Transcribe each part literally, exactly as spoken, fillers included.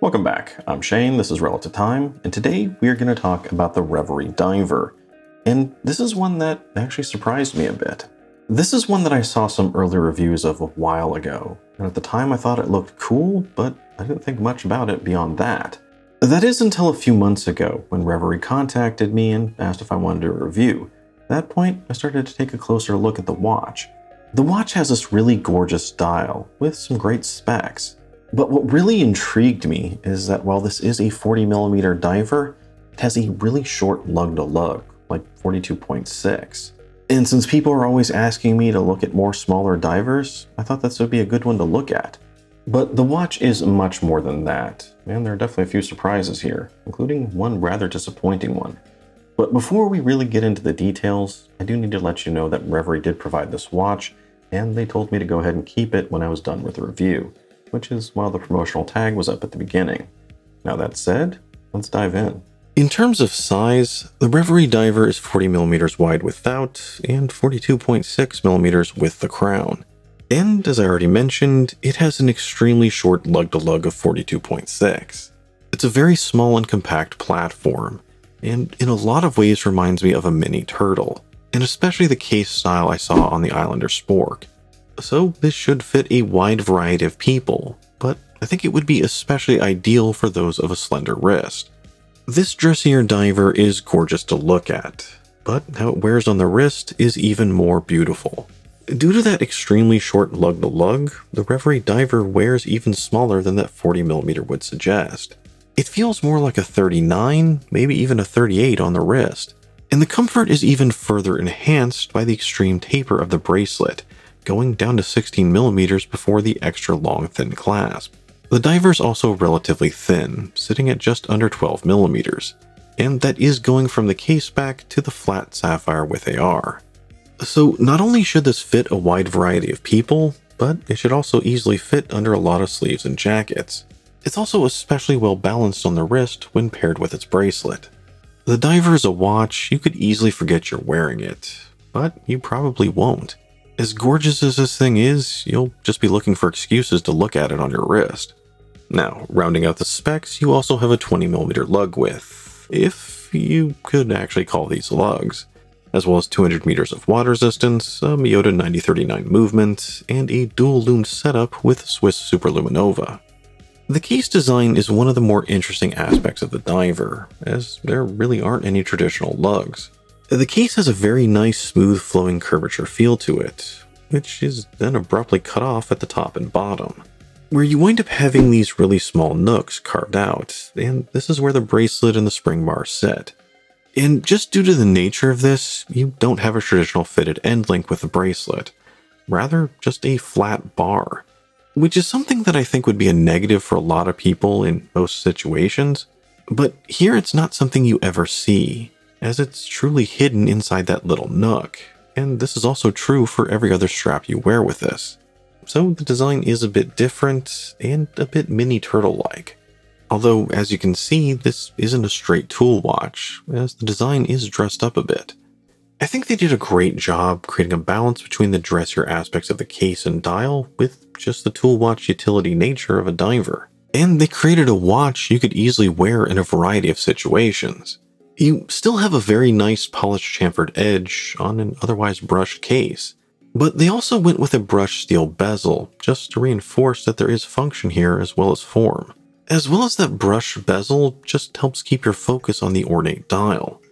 Welcome back. I'm Shane, this is Relative Time, and today we are going to talk about the Reverie Diver. And this is one that actually surprised me a bit. This is one that I saw some early reviews of a while ago, and at the time I thought it looked cool, but I didn't think much about it beyond that. That is until a few months ago when Reverie contacted me and asked if I wanted to review. At that point, I started to take a closer look at the watch. The watch has this really gorgeous dial with some great specs. But what really intrigued me is that while this is a forty millimeter diver, it has a really short lug-to-lug, like forty-two point six. And since people are always asking me to look at more smaller divers, I thought this would be a good one to look at. But the watch is much more than that, and there are definitely a few surprises here, including one rather disappointing one. But before we really get into the details, I do need to let you know that Reverie did provide this watch, and they told me to go ahead and keep it when I was done with the review, which is while the promotional tag was up at the beginning. Now that said, let's dive in. In terms of size, the Reverie Diver is forty millimeters wide without and forty-two point six millimeters with the crown. And as I already mentioned, it has an extremely short lug-to-lug of forty-two point six. It's a very small and compact platform, and in a lot of ways reminds me of a mini turtle, and especially the case style I saw on the Islander spork. So this should fit a wide variety of people, but I think it would be especially ideal for those of a slender wrist. This dressier diver is gorgeous to look at, but how it wears on the wrist is even more beautiful. Due to that extremely short lug-to-lug, the Reverie Diver wears even smaller than that forty millimeter would suggest. It feels more like a thirty-nine, maybe even a thirty-eight on the wrist, and the comfort is even further enhanced by the extreme taper of the bracelet, going down to sixteen millimeters before the extra long thin clasp. The diver is also relatively thin, sitting at just under twelve millimeters, and that is going from the case back to the flat sapphire with A R. So not only should this fit a wide variety of people, but it should also easily fit under a lot of sleeves and jackets. It's also especially well balanced on the wrist when paired with its bracelet. The diver is a watch you could easily forget you're wearing it, but you probably won't. As gorgeous as this thing is, you'll just be looking for excuses to look at it on your wrist. Now, rounding out the specs, you also have a twenty millimeter lug width, if you could actually call these lugs, as well as two hundred meters of water resistance, a Miyota ninety thirty-nine movement, and a dual lume setup with Swiss Superluminova. The case design is one of the more interesting aspects of the diver, as there really aren't any traditional lugs. The case has a very nice smooth flowing curvature feel to it, which is then abruptly cut off at the top and bottom, where you wind up having these really small nooks carved out, and this is where the bracelet and the spring bar sit. And just due to the nature of this, you don't have a traditional fitted end link with the bracelet, rather just a flat bar, which is something that I think would be a negative for a lot of people in most situations, but here it's not something you ever see, as it's truly hidden inside that little nook, and this is also true for every other strap you wear with this. So the design is a bit different and a bit mini turtle-like. Although, as you can see, this isn't a straight tool watch, as the design is dressed up a bit. I think they did a great job creating a balance between the dressier aspects of the case and dial with just the tool watch utility nature of a diver. And they created a watch you could easily wear in a variety of situations. You still have a very nice polished chamfered edge on an otherwise brushed case, but they also went with a brushed steel bezel just to reinforce that there is function here as well as form. As well as that brush bezel just helps keep your focus on the ornate dial.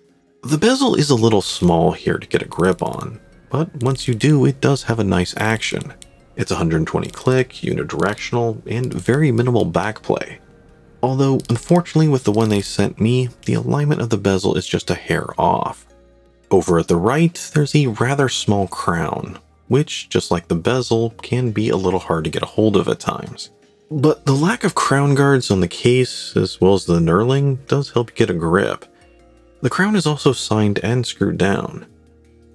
The bezel is a little small here to get a grip on, but once you do, it does have a nice action. It's one hundred twenty click, unidirectional, and very minimal backplay. Although, unfortunately with the one they sent me, the alignment of the bezel is just a hair off. Over at the right, there's a rather small crown, which, just like the bezel, can be a little hard to get a hold of at times. But the lack of crown guards on the case, as well as the knurling, does help you get a grip. The crown is also signed and screwed down.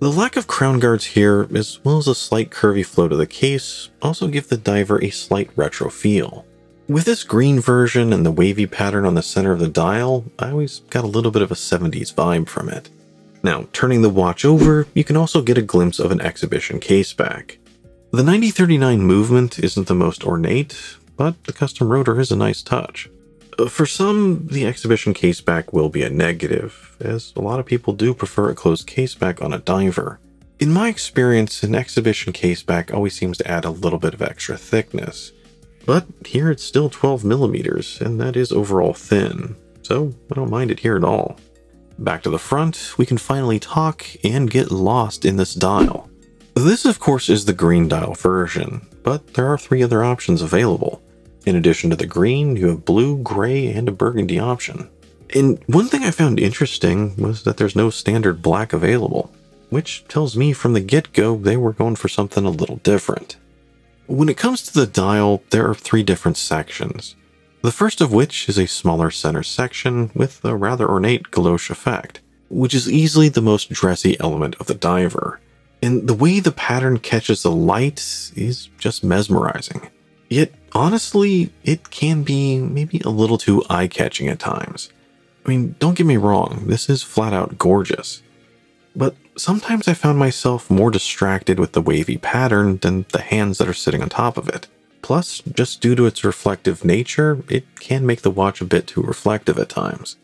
The lack of crown guards here, as well as a slight curvy flow to the case, also give the diver a slight retro feel. With this green version and the wavy pattern on the center of the dial, I always got a little bit of a seventies vibe from it. Now, turning the watch over, you can also get a glimpse of an exhibition case back. The ninety thirty-nine movement isn't the most ornate, but the custom rotor is a nice touch. for some, the exhibition caseback will be a negative, as a lot of people do prefer a closed caseback on a diver. In my experience, an exhibition caseback always seems to add a little bit of extra thickness, but here it's still twelve millimeters, and that is overall thin, so I don't mind it here at all. Back to the front, we can finally talk and get lost in this dial. This, of course, is the green dial version, but there are three other options available. In addition to the green, you have blue, gray, and a burgundy option. And one thing I found interesting was that there's no standard black available, which tells me from the get-go they were going for something a little different. When it comes to the dial, there are three different sections, the first of which is a smaller center section with a rather ornate galoche effect, which is easily the most dressy element of the diver, and the way the pattern catches the light is just mesmerizing. Yet, honestly, it can be maybe a little too eye-catching at times. I mean, don't get me wrong, this is flat-out gorgeous. But sometimes I found myself more distracted with the wavy pattern than the hands that are sitting on top of it. Plus, just due to its reflective nature, it can make the watch a bit too reflective at times.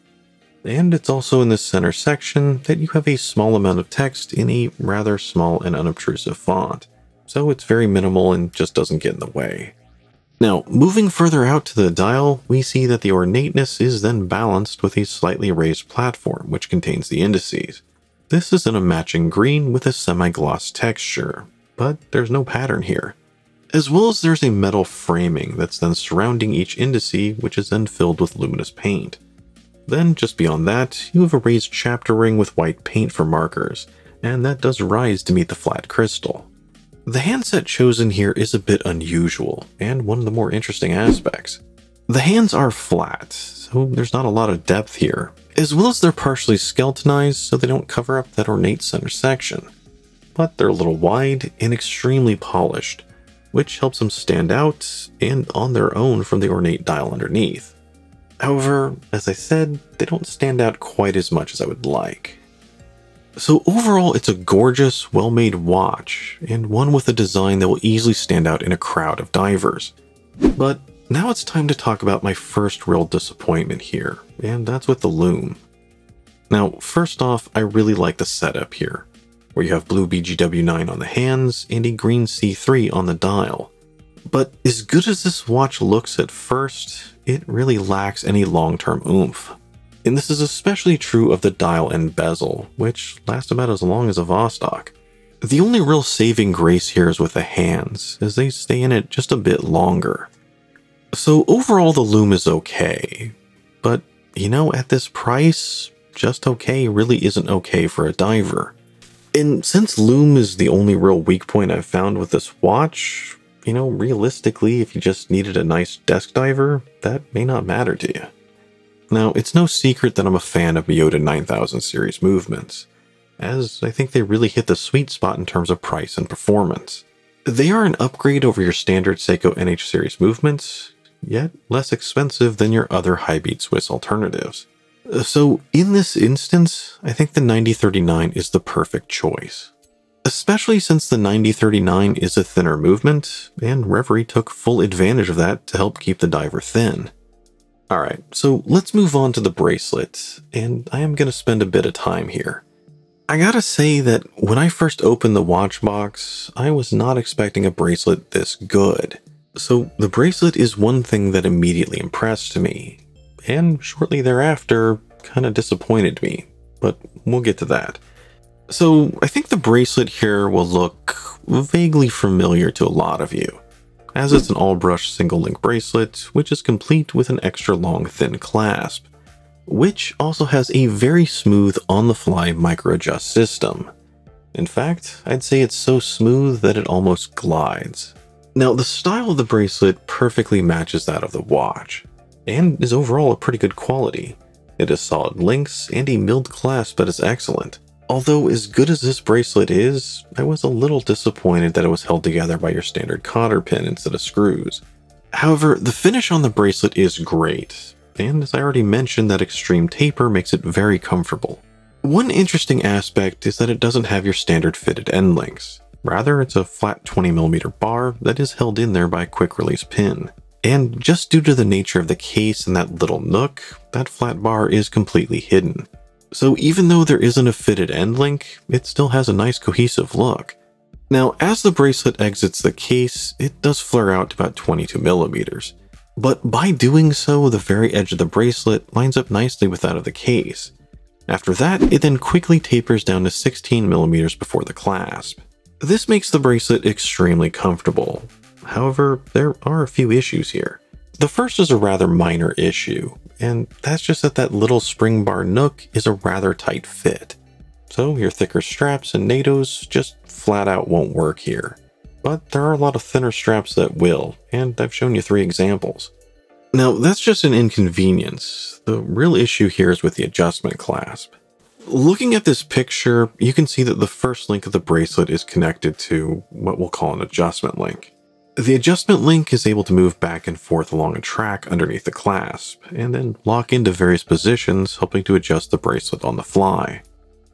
And it's also in this center section that you have a small amount of text in a rather small and unobtrusive font, so it's very minimal and just doesn't get in the way. Now, moving further out to the dial, we see that the ornateness is then balanced with a slightly raised platform, which contains the indices. This is in a matching green with a semi-gloss texture, but there's no pattern here. As well as there's a metal framing that's then surrounding each indice, which is then filled with luminous paint. Then, just beyond that, you have a raised chapter ring with white paint for markers, and that does rise to meet the flat crystal. The handset chosen here is a bit unusual, and one of the more interesting aspects. The hands are flat, so there's not a lot of depth here, as well as they're partially skeletonized so they don't cover up that ornate center section. But they're a little wide and extremely polished, which helps them stand out and on their own from the ornate dial underneath. However, as I said, they don't stand out quite as much as I would like. So overall, it's a gorgeous, well-made watch, and one with a design that will easily stand out in a crowd of divers. But now it's time to talk about my first real disappointment here, and that's with the Loom. Now, first off, I really like the setup here, where you have blue B G W nine on the hands and a green C three on the dial. But as good as this watch looks at first, it really lacks any long-term oomph. And this is especially true of the dial and bezel, which last about as long as a Vostok. The only real saving grace here is with the hands, as they stay in it just a bit longer. So overall the Loom is okay, but you know, at this price, just okay really isn't okay for a diver. And since Loom is the only real weak point I've found with this watch, you know, realistically, if you just needed a nice desk diver, that may not matter to you. Now, it's no secret that I'm a fan of Miyota nine thousand series movements, as I think they really hit the sweet spot in terms of price and performance. They are an upgrade over your standard Seiko N H series movements, yet less expensive than your other high-beat Swiss alternatives. So in this instance, I think the ninety thirty-nine is the perfect choice, especially since the ninety thirty-nine is a thinner movement, and Reverie took full advantage of that to help keep the diver thin. Alright, so let's move on to the bracelet, and I am going to spend a bit of time here. I gotta say that when I first opened the watch box, I was not expecting a bracelet this good. So the bracelet is one thing that immediately impressed me, and shortly thereafter kind of disappointed me, but we'll get to that. So I think the bracelet here will look vaguely familiar to a lot of you, as it's an all-brush single-link bracelet, which is complete with an extra-long thin clasp, which also has a very smooth on-the-fly micro-adjust system. In fact, I'd say it's so smooth that it almost glides. Now, the style of the bracelet perfectly matches that of the watch, and is overall a pretty good quality. It has solid links and a milled clasp that is excellent. Although as good as this bracelet is, I was a little disappointed that it was held together by your standard cotter pin instead of screws. However, the finish on the bracelet is great, and as I already mentioned, that extreme taper makes it very comfortable. One interesting aspect is that it doesn't have your standard fitted end links. Rather, it's a flat twenty millimeter bar that is held in there by a quick release pin. And just due to the nature of the case and that little nook, that flat bar is completely hidden. So even though there isn't a fitted end link, it still has a nice cohesive look. Now, as the bracelet exits the case, it does flare out to about twenty-two millimeters. But by doing so, the very edge of the bracelet lines up nicely with that of the case. After that, it then quickly tapers down to sixteen millimeters before the clasp. This makes the bracelet extremely comfortable. However, there are a few issues here. The first is a rather minor issue, and that's just that that little spring bar nook is a rather tight fit. So your thicker straps and N A T Os just flat out won't work here. But there are a lot of thinner straps that will, and I've shown you three examples. Now that's just an inconvenience. The real issue here is with the adjustment clasp. Looking at this picture, you can see that the first link of the bracelet is connected to what we'll call an adjustment link. The adjustment link is able to move back and forth along a track underneath the clasp, and then lock into various positions, helping to adjust the bracelet on the fly.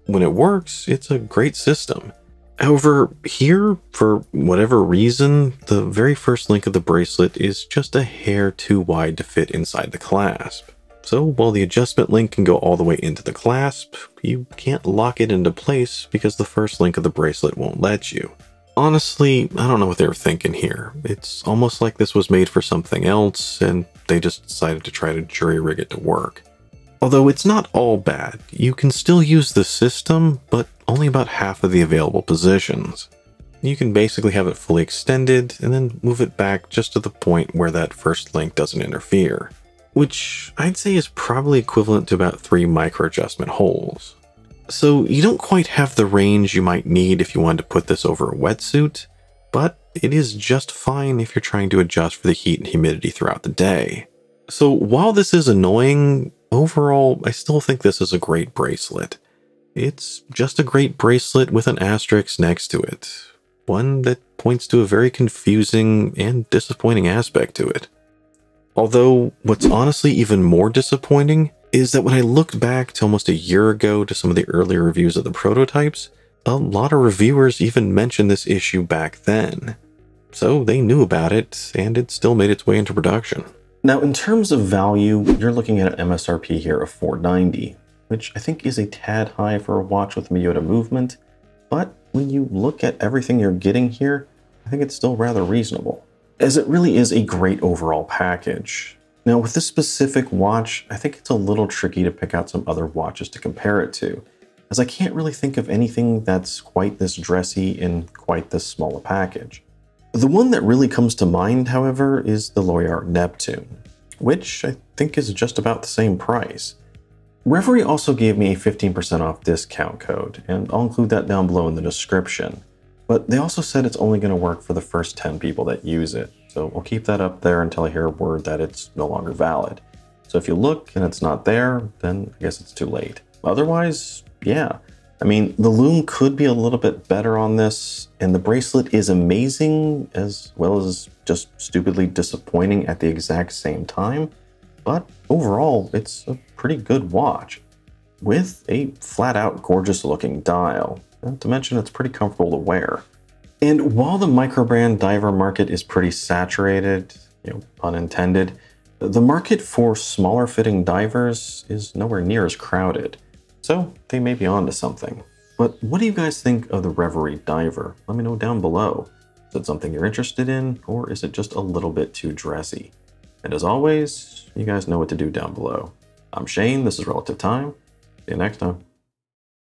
When it works, it's a great system. However, here, for whatever reason, the very first link of the bracelet is just a hair too wide to fit inside the clasp. So while the adjustment link can go all the way into the clasp, you can't lock it into place because the first link of the bracelet won't let you. Honestly, I don't know what they were thinking here. It's almost like this was made for something else, and they just decided to try to jury-rig it to work. Although it's not all bad, you can still use the system, but only about half of the available positions. You can basically have it fully extended and then move it back just to the point where that first link doesn't interfere, which I'd say is probably equivalent to about three micro adjustment holes. So you don't quite have the range you might need if you wanted to put this over a wetsuit, but it is just fine if you're trying to adjust for the heat and humidity throughout the day. So while this is annoying, overall, I still think this is a great bracelet. It's just a great bracelet with an asterisk next to it. One that points to a very confusing and disappointing aspect to it. Although, what's honestly even more disappointing is that when I looked back to almost a year ago to some of the earlier reviews of the prototypes, a lot of reviewers even mentioned this issue back then. So they knew about it, and it still made its way into production. Now, in terms of value, you're looking at an M S R P here of four hundred ninety dollars, which I think is a tad high for a watch with Miyota movement, but when you look at everything you're getting here, I think it's still rather reasonable, as it really is a great overall package. Now, with this specific watch, I think it's a little tricky to pick out some other watches to compare it to, as I can't really think of anything that's quite this dressy in quite this small a package. The one that really comes to mind, however, is the Lorier Neptune, which I think is just about the same price. Reverie also gave me a fifteen percent off discount code, and I'll include that down below in the description. But they also said it's only going to work for the first ten people that use it, so I'll keep that up there until I hear a word that it's no longer valid. So if you look and it's not there, then I guess it's too late. Otherwise, yeah. I mean, the loom could be a little bit better on this, and the bracelet is amazing as well as just stupidly disappointing at the exact same time, but overall, it's a pretty good watch with a flat-out gorgeous-looking dial, not to mention it's pretty comfortable to wear. And while the microbrand diver market is pretty saturated, you know, pun intended, the market for smaller-fitting divers is nowhere near as crowded. So they may be onto something. But what do you guys think of the Reverie Diver? Let me know down below. Is it something you're interested in, or is it just a little bit too dressy? And as always, you guys know what to do down below. I'm Shane, this is Relative Time. See you next time.